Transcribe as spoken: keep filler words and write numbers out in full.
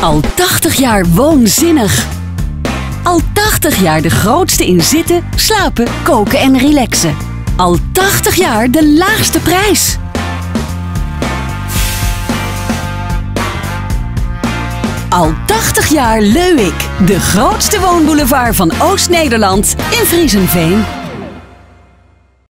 Al tachtig jaar woonzinnig. Al tachtig jaar de grootste in zitten, slapen, koken en relaxen. Al tachtig jaar de laagste prijs. Al tachtig jaar Löwik, de grootste woonboulevard van Oost-Nederland in Vriezenveen.